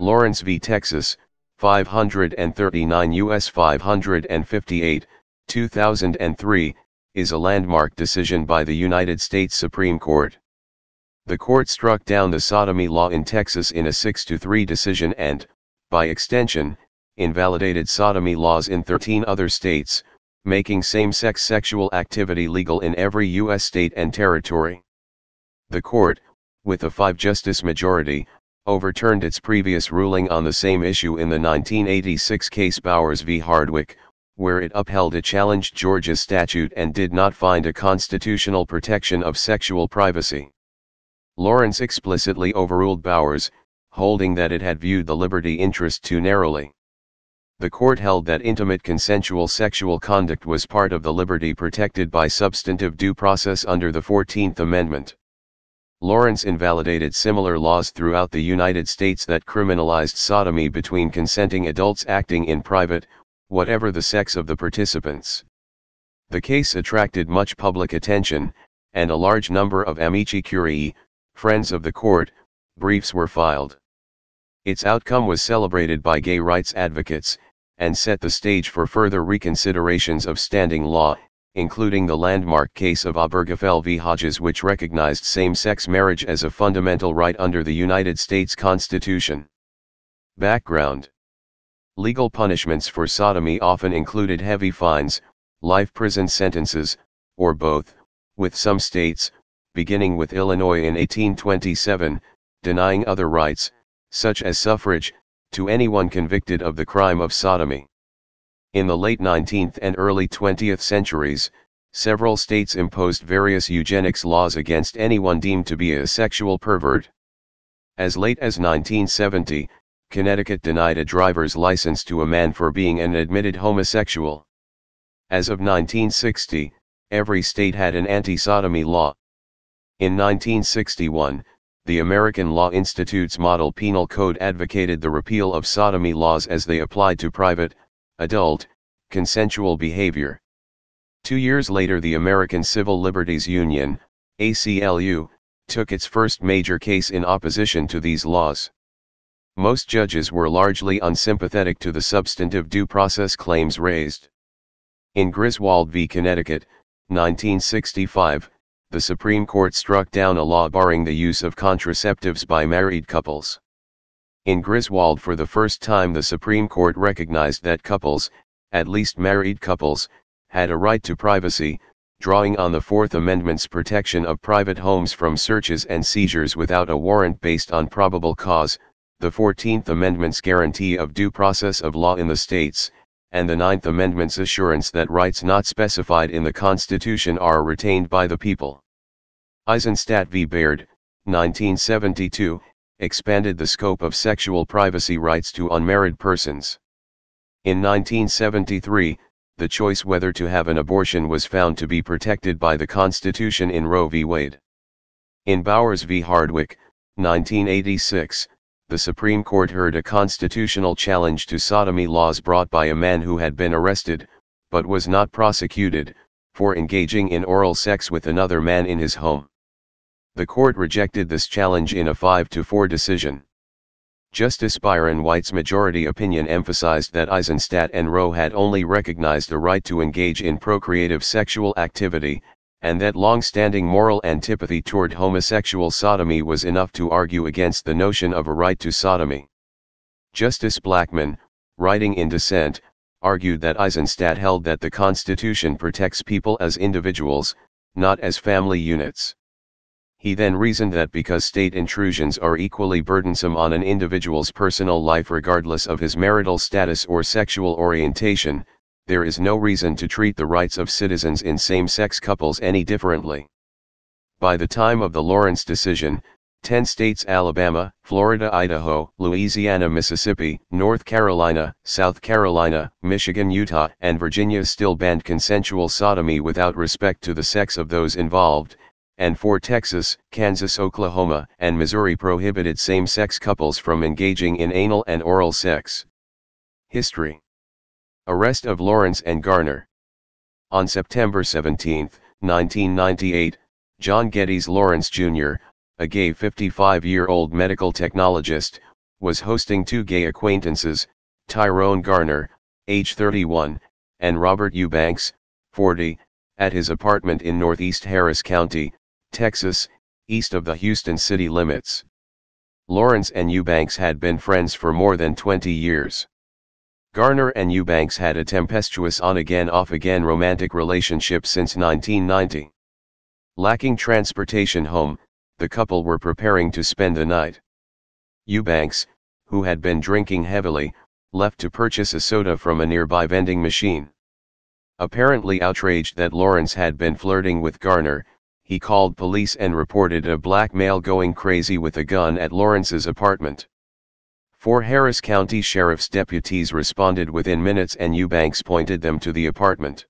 Lawrence v. Texas, 539 U.S. 558, 2003, is a landmark decision by the United States Supreme Court. The court struck down the sodomy law in Texas in a 6-3 decision and, by extension, invalidated sodomy laws in 13 other states, making same-sex sexual activity legal in every U.S. state and territory. The court, with a 5-justice majority, overturned its previous ruling on the same issue in the 1986 case Bowers v. Hardwick, where it upheld a challenged Georgia statute and did not find a constitutional protection of sexual privacy. Lawrence explicitly overruled Bowers, holding that it had viewed the liberty interest too narrowly. The court held that intimate consensual sexual conduct was part of the liberty protected by substantive due process under the 14th Amendment. Lawrence invalidated similar laws throughout the United States that criminalized sodomy between consenting adults acting in private, whatever the sex of the participants. The case attracted much public attention, and a large number of amici curiae, friends of the court, briefs were filed. Its outcome was celebrated by gay rights advocates, and set the stage for further reconsiderations of standing law, including the landmark case of Obergefell v. Hodges, which recognized same-sex marriage as a fundamental right under the United States Constitution. Background: legal punishments for sodomy often included heavy fines, life prison sentences, or both, with some states, beginning with Illinois in 1827, denying other rights, such as suffrage, to anyone convicted of the crime of sodomy. In the late 19th and early 20th centuries, several states imposed various eugenics laws against anyone deemed to be a sexual pervert. As late as 1970, Connecticut denied a driver's license to a man for being an admitted homosexual. As of 1960, every state had an anti-sodomy law. In 1961, the American Law Institute's Model Penal Code advocated the repeal of sodomy laws as they applied to private, adult, consensual behavior. 2 years later, the American Civil Liberties Union, ACLU, took its first major case in opposition to these laws. Most judges were largely unsympathetic to the substantive due process claims raised. In Griswold v. Connecticut, 1965, the Supreme Court struck down a law barring the use of contraceptives by married couples. In Griswold, for the first time, the Supreme Court recognized that couples, at least married couples, had a right to privacy, drawing on the Fourth Amendment's protection of private homes from searches and seizures without a warrant based on probable cause, the 14th Amendment's guarantee of due process of law in the states, and the 9th Amendment's assurance that rights not specified in the Constitution are retained by the people. Eisenstadt v. Baird, 1972, expanded the scope of sexual privacy rights to unmarried persons. In 1973, the choice whether to have an abortion was found to be protected by the Constitution in Roe v. Wade. In Bowers v. Hardwick, 1986, the Supreme Court heard a constitutional challenge to sodomy laws brought by a man who had been arrested, but was not prosecuted, for engaging in oral sex with another man in his home. The court rejected this challenge in a 5-4 decision. Justice Byron White's majority opinion emphasized that Eisenstadt and Roe had only recognized the right to engage in procreative sexual activity, and that long-standing moral antipathy toward homosexual sodomy was enough to argue against the notion of a right to sodomy. Justice Blackmun, writing in dissent, argued that Eisenstadt held that the Constitution protects people as individuals, not as family units. He then reasoned that because state intrusions are equally burdensome on an individual's personal life regardless of his marital status or sexual orientation, there is no reason to treat the rights of citizens in same-sex couples any differently. By the time of the Lawrence decision, 10 states Alabama, Florida, Idaho, Louisiana, Mississippi, North Carolina, South Carolina, Michigan, Utah, and Virginia still banned consensual sodomy without respect to the sex of those involved, and 4 Texas, Kansas, Oklahoma, and Missouri prohibited same-sex couples from engaging in anal and oral sex. History. Arrest of Lawrence and Garner. On September 17, 1998, John Geddes Lawrence Jr., a gay 55-year-old medical technologist, was hosting two gay acquaintances, Tyrone Garner, age 31, and Robert Eubanks, 40, at his apartment in northeast Harris County, Texas, east of the Houston city limits. Lawrence and Eubanks had been friends for more than 20 years. Garner and Eubanks had a tempestuous on-again, off-again romantic relationship since 1990. Lacking transportation home, the couple were preparing to spend the night. Eubanks, who had been drinking heavily, left to purchase a soda from a nearby vending machine. Apparently outraged that Lawrence had been flirting with Garner, he called police and reported a black male going crazy with a gun at Lawrence's apartment. Four Harris County Sheriff's deputies responded within minutes and Eubanks pointed them to the apartment.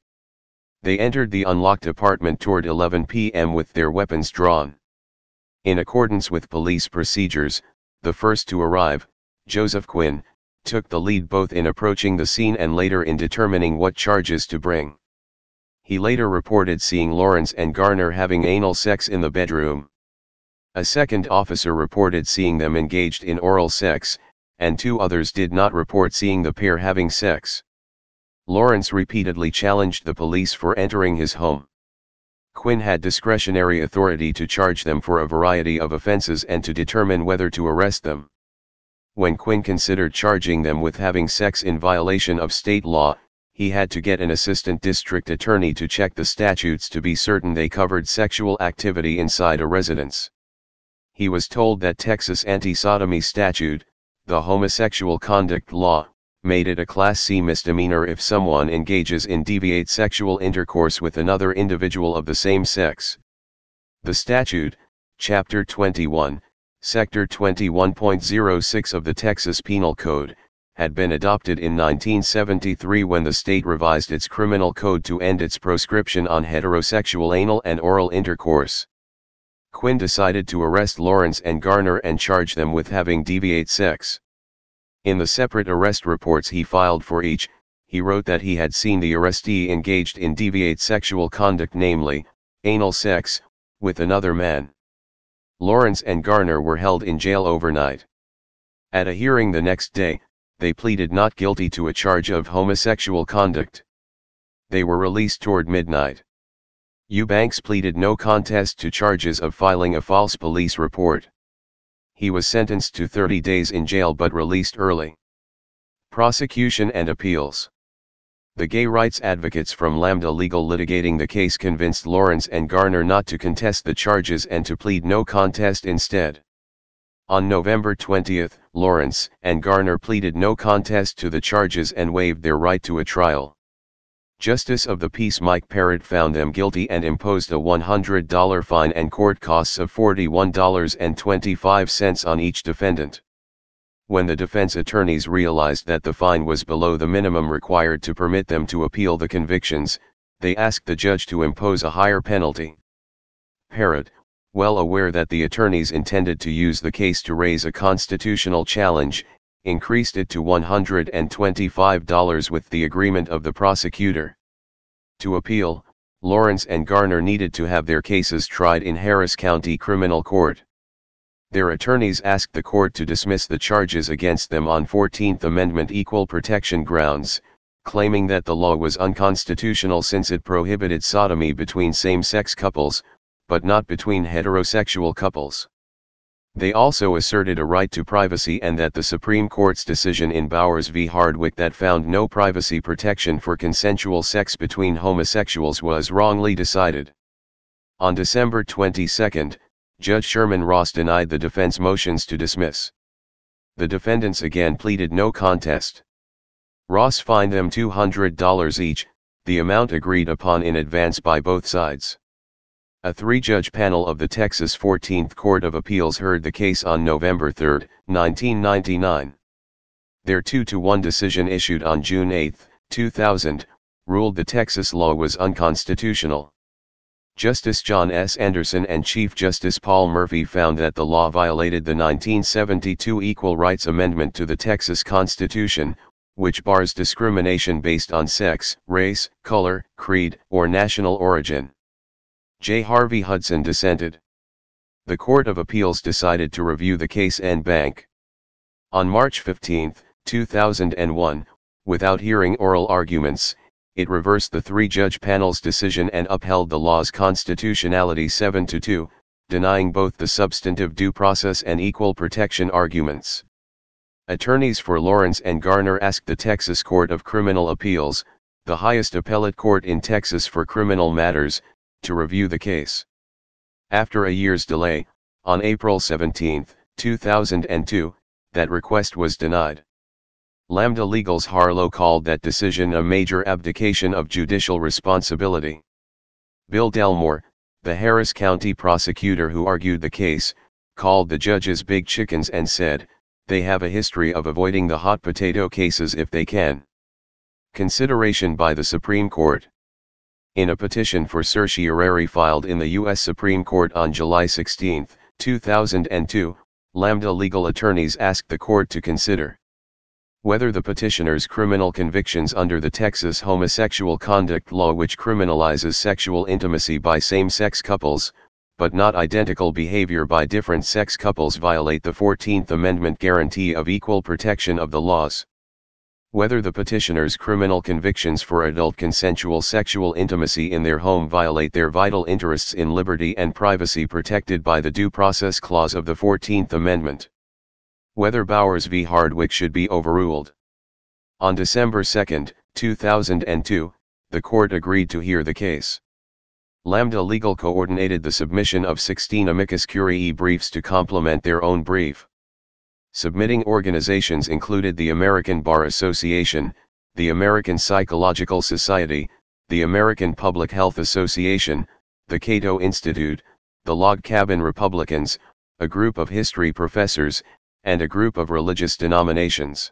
They entered the unlocked apartment toward 11 p.m. with their weapons drawn. In accordance with police procedures, the first to arrive, Joseph Quinn, took the lead both in approaching the scene and later in determining what charges to bring. He later reported seeing Lawrence and Garner having anal sex in the bedroom. A second officer reported seeing them engaged in oral sex, and two others did not report seeing the pair having sex. Lawrence repeatedly challenged the police for entering his home. Quinn had discretionary authority to charge them for a variety of offenses and to determine whether to arrest them. When Quinn considered charging them with having sex in violation of state law, he had to get an assistant district attorney to check the statutes to be certain they covered sexual activity inside a residence. He was told that Texas anti-sodomy statute, the homosexual conduct law, made it a Class C misdemeanor if someone engages in deviate sexual intercourse with another individual of the same sex. The statute, Chapter 21, Sector 21.06 of the Texas Penal Code, had been adopted in 1973 when the state revised its criminal code to end its proscription on heterosexual anal and oral intercourse. Quinn decided to arrest Lawrence and Garner and charge them with having deviate sex. In the separate arrest reports he filed for each, he wrote that he had seen the arrestee engaged in deviate sexual conduct, namely, anal sex, with another man. Lawrence and Garner were held in jail overnight. At a hearing the next day, they pleaded not guilty to a charge of homosexual conduct. They were released toward midnight. Eubanks pleaded no contest to charges of filing a false police report. He was sentenced to 30 days in jail but released early. Prosecution and appeals. The gay rights advocates from Lambda Legal litigating the case convinced Lawrence and Garner not to contest the charges and to plead no contest instead. On November 20, Lawrence and Garner pleaded no contest to the charges and waived their right to a trial. Justice of the Peace Mike Parrott found them guilty and imposed a $100 fine and court costs of $41.25 on each defendant. When the defense attorneys realized that the fine was below the minimum required to permit them to appeal the convictions, they asked the judge to impose a higher penalty. Parrott, well aware that the attorneys intended to use the case to raise a constitutional challenge, increased it to $125 with the agreement of the prosecutor. To appeal, Lawrence and Garner needed to have their cases tried in Harris County Criminal Court. Their attorneys asked the court to dismiss the charges against them on 14th Amendment equal protection grounds, claiming that the law was unconstitutional since it prohibited sodomy between same-sex couples, but not between heterosexual couples. They also asserted a right to privacy and that the Supreme Court's decision in Bowers v. Hardwick that found no privacy protection for consensual sex between homosexuals was wrongly decided. On December 22, Judge Sherman Ross denied the defense motions to dismiss. The defendants again pleaded no contest. Ross fined them $200 each, the amount agreed upon in advance by both sides. A three-judge panel of the Texas 14th Court of Appeals heard the case on November 3, 1999. Their 2-1 decision issued on June 8, 2000, ruled the Texas law was unconstitutional. Justice John S. Anderson and Chief Justice Paul Murphy found that the law violated the 1972 Equal Rights Amendment to the Texas Constitution, which bars discrimination based on sex, race, color, creed, or national origin. J. Harvey Hudson dissented. The Court of Appeals decided to review the case en banc. On March 15, 2001, without hearing oral arguments, it reversed the three-judge panel's decision and upheld the law's constitutionality 7-2, denying both the substantive due process and equal protection arguments. Attorneys for Lawrence and Garner asked the Texas Court of Criminal Appeals, the highest appellate court in Texas for criminal matters, to review the case. After a year's delay, on April 17, 2002, that request was denied. Lambda Legal's Harlow called that decision a major abdication of judicial responsibility. Bill Delmore, the Harris County prosecutor who argued the case, called the judges big chickens and said, "They have a history of avoiding the hot potato cases if they can." Consideration by the Supreme Court. In a petition for certiorari filed in the U.S. Supreme Court on July 16, 2002, Lambda Legal attorneys asked the court to consider whether the petitioner's criminal convictions under the Texas homosexual conduct law, which criminalizes sexual intimacy by same-sex couples, but not identical behavior by different-sex couples, violate the 14th Amendment guarantee of equal protection of the laws. Whether the petitioner's criminal convictions for adult consensual sexual intimacy in their home violate their vital interests in liberty and privacy protected by the Due Process Clause of the 14th Amendment. Whether Bowers v. Hardwick should be overruled. On December 2, 2002, the court agreed to hear the case. Lambda Legal coordinated the submission of 16 amicus curiae briefs to complement their own brief. Submitting organizations included the American Bar Association, the American Psychological Society, the American Public Health Association, the Cato Institute, the Log Cabin Republicans, a group of history professors, and a group of religious denominations.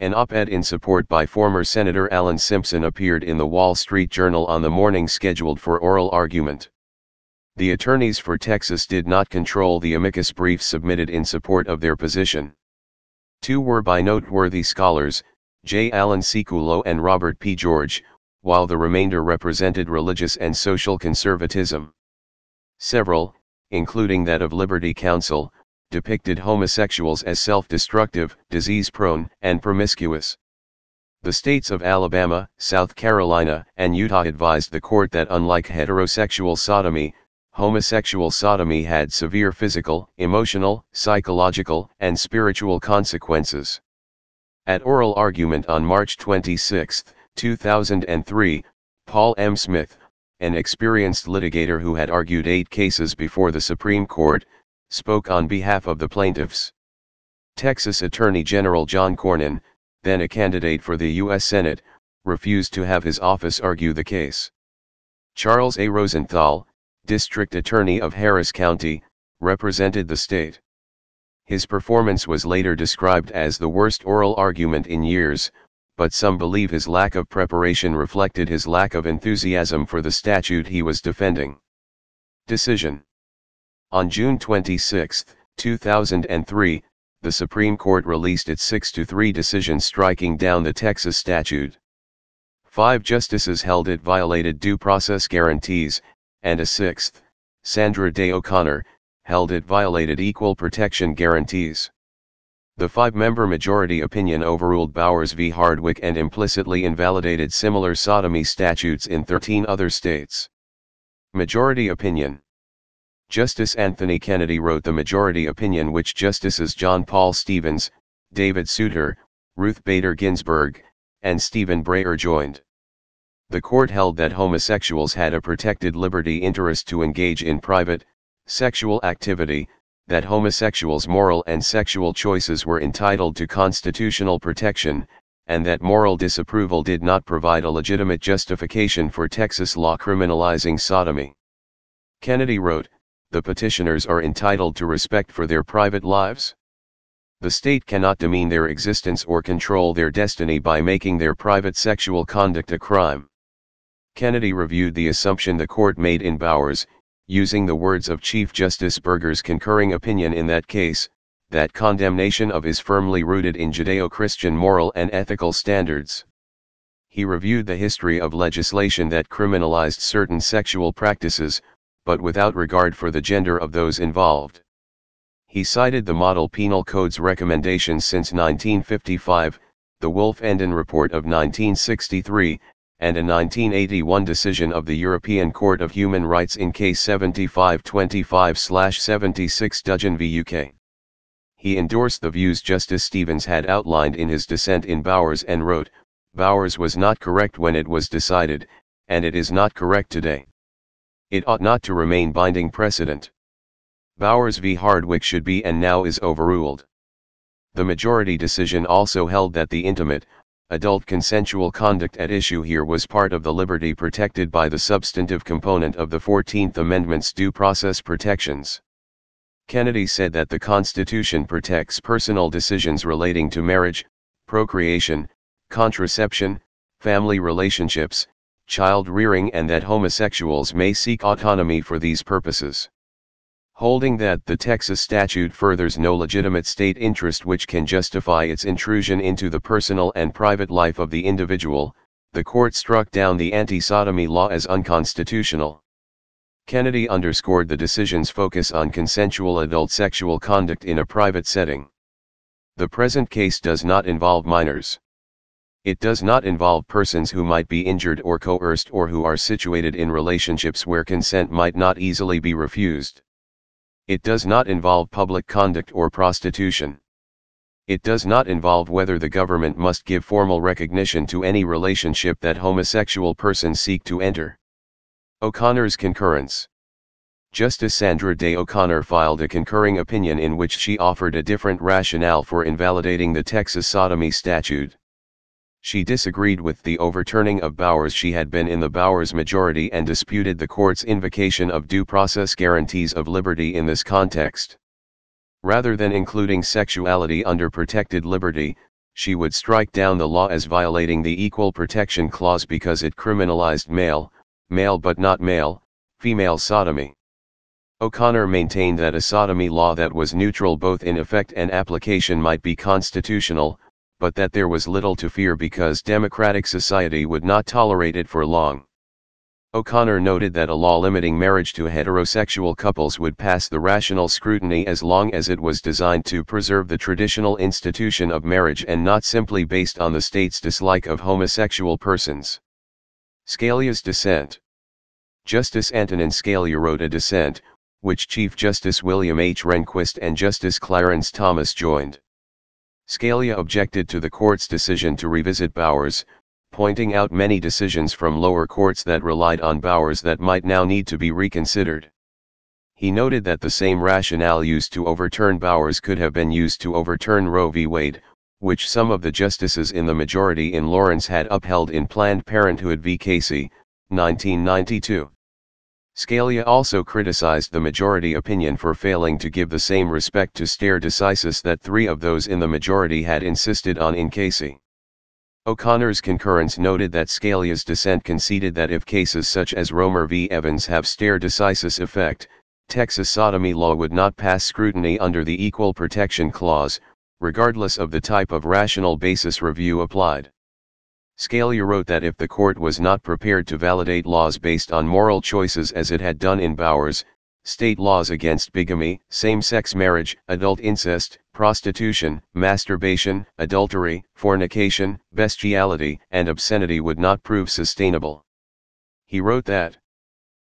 An op-ed in support by former Senator Alan Simpson appeared in the Wall Street Journal on the morning scheduled for oral argument. The attorneys for Texas did not control the amicus briefs submitted in support of their position. Two were by noteworthy scholars, J. Alan Sekulow and Robert P. George, while the remainder represented religious and social conservatism. Several, including that of Liberty Counsel, depicted homosexuals as self-destructive, disease-prone, and promiscuous. The states of Alabama, South Carolina, and Utah advised the court that unlike heterosexual sodomy, homosexual sodomy had severe physical, emotional, psychological, and spiritual consequences. At oral argument on March 26, 2003, Paul M. Smith, an experienced litigator who had argued 8 cases before the Supreme Court, spoke on behalf of the plaintiffs. Texas Attorney General John Cornyn, then a candidate for the U.S. Senate, refused to have his office argue the case. Charles A. Rosenthal, District Attorney of Harris County, represented the state. His performance was later described as the worst oral argument in years, but some believe his lack of preparation reflected his lack of enthusiasm for the statute he was defending. Decision. On June 26, 2003, the Supreme Court released its 6-3 decision striking down the Texas statute. 5 justices held it violated due process guarantees, and a 6th, Sandra Day O'Connor, held it violated equal protection guarantees. The 5-member majority opinion overruled Bowers v. Hardwick and implicitly invalidated similar sodomy statutes in 13 other states. Majority opinion. Justice Anthony Kennedy wrote the majority opinion, which Justices John Paul Stevens, David Souter, Ruth Bader Ginsburg, and Stephen Breyer joined. The court held that homosexuals had a protected liberty interest to engage in private, sexual activity, that homosexuals' moral and sexual choices were entitled to constitutional protection, and that moral disapproval did not provide a legitimate justification for Texas law criminalizing sodomy. Kennedy wrote, "The petitioners are entitled to respect for their private lives. The state cannot demean their existence or control their destiny by making their private sexual conduct a crime." Kennedy reviewed the assumption the court made in Bowers, using the words of Chief Justice Burger's concurring opinion in that case, that condemnation of is firmly rooted in Judeo-Christian moral and ethical standards. He reviewed the history of legislation that criminalized certain sexual practices, but without regard for the gender of those involved. He cited the Model Penal Code's recommendations since 1955, the Wolf-Enden Report of 1963, and a 1981 decision of the European Court of Human Rights in Case 7525/76 Dudgeon v. UK. He endorsed the views Justice Stevens had outlined in his dissent in Bowers and wrote, "Bowers was not correct when it was decided, and it is not correct today. It ought not to remain binding precedent. Bowers v. Hardwick should be and now is overruled." The majority decision also held that the intimate, adult consensual conduct at issue here was part of the liberty protected by the substantive component of the 14th Amendment's due process protections. Kennedy said that the Constitution protects personal decisions relating to marriage, procreation, contraception, family relationships, child rearing, and that homosexuals may seek autonomy for these purposes. Holding that the Texas statute furthers no legitimate state interest which can justify its intrusion into the personal and private life of the individual, the court struck down the anti-sodomy law as unconstitutional. Kennedy underscored the decision's focus on consensual adult sexual conduct in a private setting. The present case does not involve minors. It does not involve persons who might be injured or coerced or who are situated in relationships where consent might not easily be refused. It does not involve public conduct or prostitution. It does not involve whether the government must give formal recognition to any relationship that homosexual persons seek to enter. O'Connor's concurrence. Justice Sandra Day O'Connor filed a concurring opinion in which she offered a different rationale for invalidating the Texas sodomy statute. She disagreed with the overturning of Bowers. She had been in the Bowers majority and disputed the court's invocation of due process guarantees of liberty in this context. Rather than including sexuality under protected liberty, she would strike down the law as violating the Equal Protection Clause because it criminalized male but not male, female sodomy. O'Connor maintained that a sodomy law that was neutral both in effect and application might be constitutional, but that there was little to fear because democratic society would not tolerate it for long. O'Connor noted that a law limiting marriage to heterosexual couples would pass the rational scrutiny as long as it was designed to preserve the traditional institution of marriage and not simply based on the state's dislike of homosexual persons. Scalia's dissent. Justice Antonin Scalia wrote a dissent, which Chief Justice William H. Rehnquist and Justice Clarence Thomas joined. Scalia objected to the court's decision to revisit Bowers, pointing out many decisions from lower courts that relied on Bowers that might now need to be reconsidered. He noted that the same rationale used to overturn Bowers could have been used to overturn Roe v. Wade, which some of the justices in the majority in Lawrence had upheld in Planned Parenthood v. Casey, 1992. Scalia also criticized the majority opinion for failing to give the same respect to stare decisis that three of those in the majority had insisted on in Casey. O'Connor's concurrence noted that Scalia's dissent conceded that if cases such as Romer v. Evans have stare decisis effect, Texas sodomy law would not pass scrutiny under the Equal Protection Clause, regardless of the type of rational basis review applied. Scalia wrote that if the court was not prepared to validate laws based on moral choices as it had done in Bowers, state laws against bigamy, same-sex marriage, adult incest, prostitution, masturbation, adultery, fornication, bestiality, and obscenity would not prove sustainable. He wrote that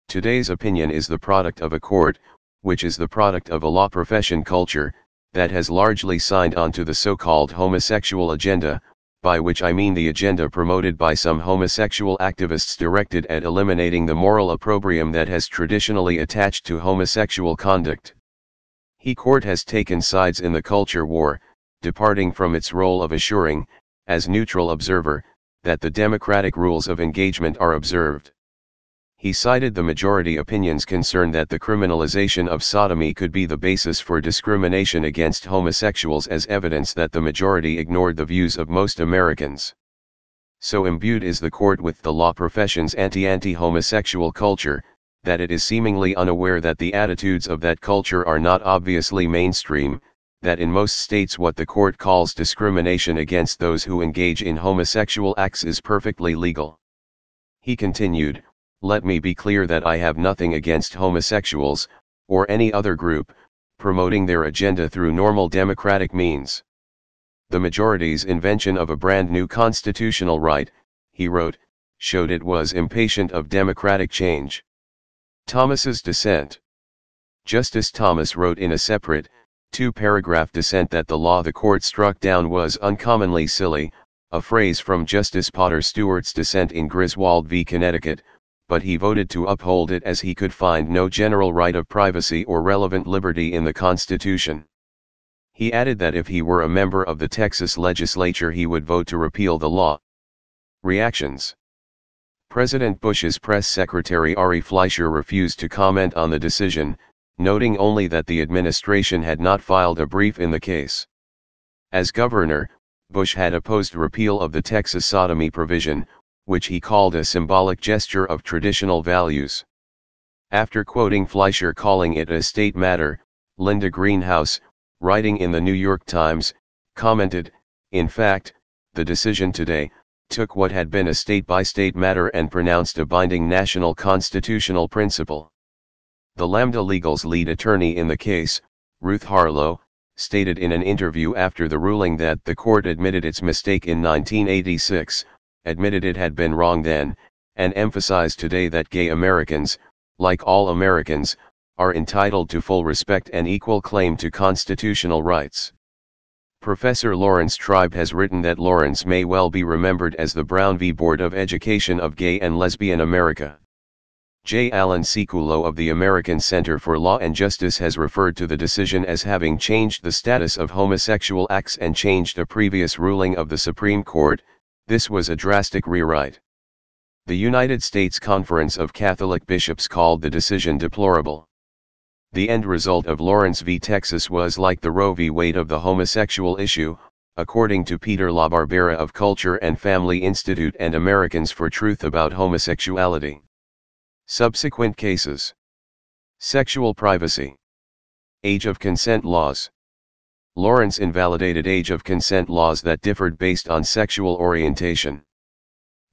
today's opinion is the product of a court, which is the product of a law profession culture, that has largely signed on to the so-called homosexual agenda, by which I mean the agenda promoted by some homosexual activists directed at eliminating the moral opprobrium that has traditionally attached to homosexual conduct. The court has taken sides in the culture war, departing from its role of assuring, as neutral observer, that the democratic rules of engagement are observed. He cited the majority opinion's concern that the criminalization of sodomy could be the basis for discrimination against homosexuals as evidence that the majority ignored the views of most Americans. So imbued is the court with the law profession's anti-homosexual culture, that it is seemingly unaware that the attitudes of that culture are not obviously mainstream, that in most states what the court calls discrimination against those who engage in homosexual acts is perfectly legal. He continued, "Let me be clear that I have nothing against homosexuals, or any other group, promoting their agenda through normal democratic means. The majority's invention of a brand new constitutional right, he wrote, showed it was impatient of democratic change. Thomas's dissent. Justice Thomas wrote in a separate, two-paragraph dissent that the law the court struck down was uncommonly silly, a phrase from Justice Potter Stewart's dissent in Griswold v. Connecticut, but he voted to uphold it as he could find no general right of privacy or relevant liberty in the Constitution. He added that if he were a member of the Texas legislature he would vote to repeal the law. Reactions. President Bush's press secretary Ari Fleischer refused to comment on the decision, noting only that the administration had not filed a brief in the case. As governor, Bush had opposed repeal of the Texas sodomy provision, which he called a symbolic gesture of traditional values. After quoting Fleischer calling it a state matter, Linda Greenhouse, writing in the New York Times, commented, "In fact, the decision today took what had been a state-by-state matter and pronounced a binding national constitutional principle." The Lambda Legal's lead attorney in the case, Ruth Harlow, stated in an interview after the ruling that the court admitted its mistake in 1986, admitted it had been wrong then, and emphasized today that gay Americans, like all Americans, are entitled to full respect and equal claim to constitutional rights. Professor Lawrence Tribe has written that Lawrence may well be remembered as the Brown v. Board of Education of Gay and Lesbian America. J. Alan Sekulow of the American Center for Law and Justice has referred to the decision as having changed the status of homosexual acts and changed a previous ruling of the Supreme Court. This was a drastic rewrite. The United States Conference of Catholic Bishops called the decision deplorable. The end result of Lawrence v. Texas was like the Roe v. Wade of the homosexual issue, according to Peter LaBarbera of Culture and Family Institute and Americans for Truth about Homosexuality. Subsequent cases. Sexual privacy. Age of consent laws. Lawrence invalidated age of consent laws that differed based on sexual orientation.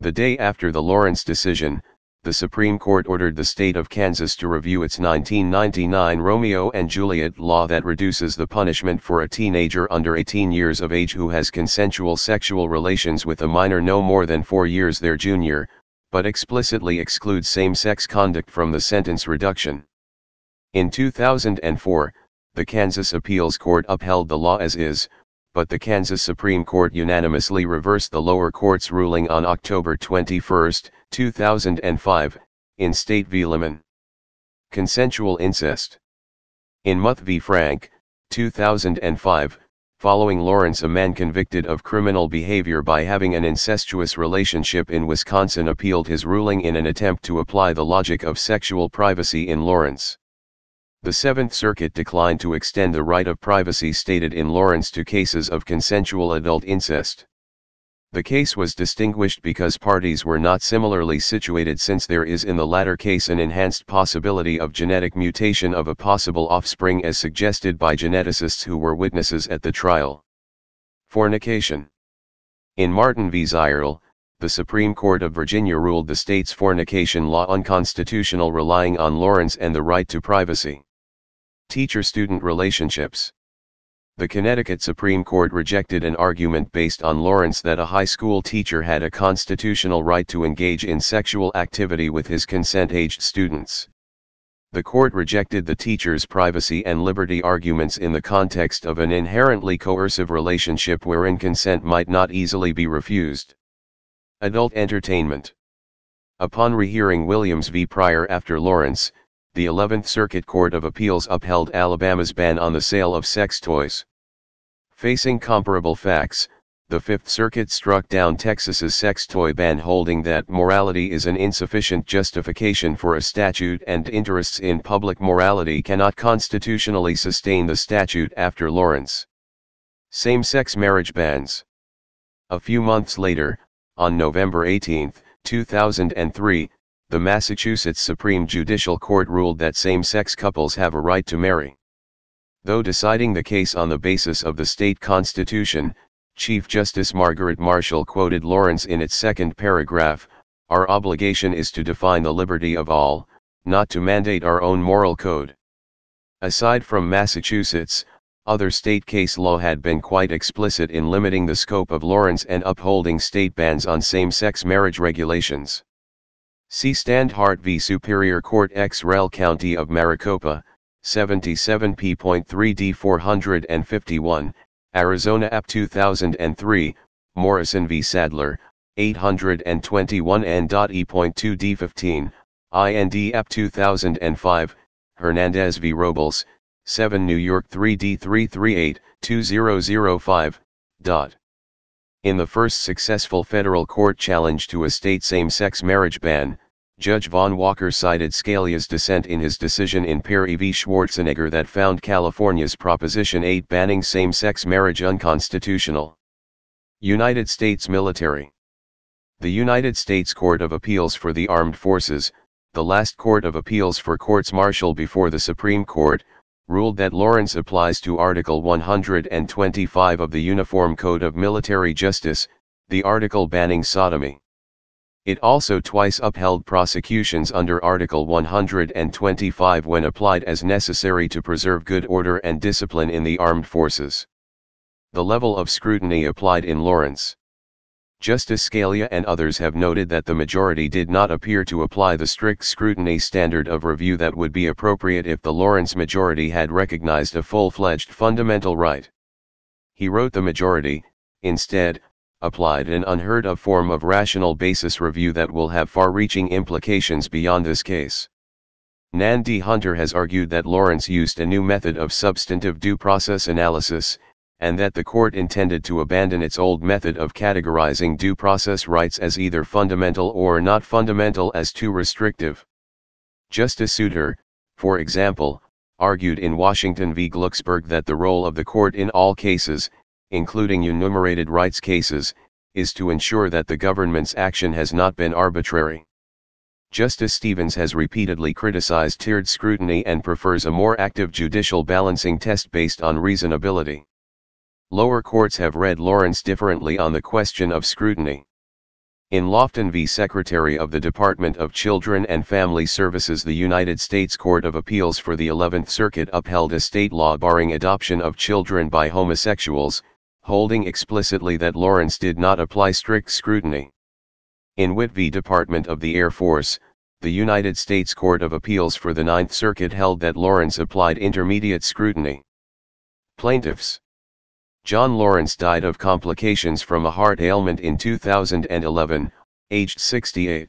The day after the Lawrence decision, the Supreme Court ordered the state of Kansas to review its 1999 Romeo and Juliet law that reduces the punishment for a teenager under 18 years of age who has consensual sexual relations with a minor no more than 4 years their junior, but explicitly excludes same-sex conduct from the sentence reduction. In 2004, the Kansas Appeals Court upheld the law as is, but the Kansas Supreme Court unanimously reversed the lower court's ruling on October 21, 2005, in State v. Lehman. Consensual incest. In Muth v. Frank, 2005, following Lawrence, a man convicted of criminal behavior by having an incestuous relationship in Wisconsin appealed his ruling in an attempt to apply the logic of sexual privacy in Lawrence. The Seventh Circuit declined to extend the right of privacy stated in Lawrence to cases of consensual adult incest. The case was distinguished because parties were not similarly situated, since there is in the latter case an enhanced possibility of genetic mutation of a possible offspring as suggested by geneticists who were witnesses at the trial. Fornication. In Martin v. Zierl, the Supreme Court of Virginia ruled the state's fornication law unconstitutional, relying on Lawrence and the right to privacy. Teacher-student relationships. The Connecticut Supreme Court rejected an argument based on Lawrence that a high school teacher had a constitutional right to engage in sexual activity with his consent-aged students. The court rejected the teacher's privacy and liberty arguments in the context of an inherently coercive relationship wherein consent might not easily be refused. Adult entertainment. Upon rehearing Williams v. Pryor after Lawrence, the 11th Circuit Court of Appeals upheld Alabama's ban on the sale of sex toys. Facing comparable facts, the 5th Circuit struck down Texas's sex toy ban, holding that morality is an insufficient justification for a statute and interests in public morality cannot constitutionally sustain the statute after Lawrence. Same-sex marriage bans. A few months later, on November 18, 2003, the Massachusetts Supreme Judicial Court ruled that same-sex couples have a right to marry. Though deciding the case on the basis of the state constitution, Chief Justice Margaret Marshall quoted Lawrence in its second paragraph, "Our obligation is to define the liberty of all, not to mandate our own moral code." Aside from Massachusetts, other state case law had been quite explicit in limiting the scope of Lawrence and upholding state bans on same-sex marriage regulations. See Standhart v. Superior Court ex rel. County of Maricopa, 77 p.3d 451, Arizona App 2003, Morrison v. Sadler, 821 n.e.2d 15, IND App 2005, Hernandez v. Robles, 7 New York 3d 338, 2005, In the first successful federal court challenge to a state same-sex marriage ban, Judge Von Walker cited Scalia's dissent in his decision in Perry v. Schwarzenegger that found California's Proposition 8 banning same-sex marriage unconstitutional. United States military. The United States Court of Appeals for the Armed Forces, the last court of appeals for courts-martial before the Supreme Court, ruled that Lawrence applies to Article 125 of the Uniform Code of Military Justice, the article banning sodomy. It also twice upheld prosecutions under Article 125 when applied as necessary to preserve good order and discipline in the armed forces. The level of scrutiny applied in Lawrence. Justice Scalia and others have noted that the majority did not appear to apply the strict scrutiny standard of review that would be appropriate if the Lawrence majority had recognized a full-fledged fundamental right. He wrote the majority, instead, applied an unheard-of form of rational basis review that will have far-reaching implications beyond this case. Nandi Hunter has argued that Lawrence used a new method of substantive due process analysis, and that the court intended to abandon its old method of categorizing due process rights as either fundamental or not fundamental as too restrictive. Justice Souter, for example, argued in Washington v. Glucksberg that the role of the court in all cases, including enumerated rights cases, is to ensure that the government's action has not been arbitrary. Justice Stevens has repeatedly criticized tiered scrutiny and prefers a more active judicial balancing test based on reasonability. Lower courts have read Lawrence differently on the question of scrutiny. In Lofton v. Secretary of the Department of Children and Family Services, the United States Court of Appeals for the 11th Circuit upheld a state law barring adoption of children by homosexuals, holding explicitly that Lawrence did not apply strict scrutiny. In Witt v. Department of the Air Force, the United States Court of Appeals for the 9th Circuit held that Lawrence applied intermediate scrutiny. Plaintiffs. John Lawrence died of complications from a heart ailment in 2011, aged 68.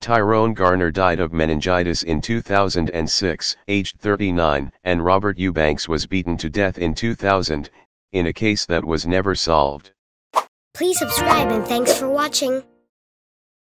Tyrone Garner died of meningitis in 2006, aged 39, and Robert Eubanks was beaten to death in 2000, in a case that was never solved. Please subscribe and thanks for watching.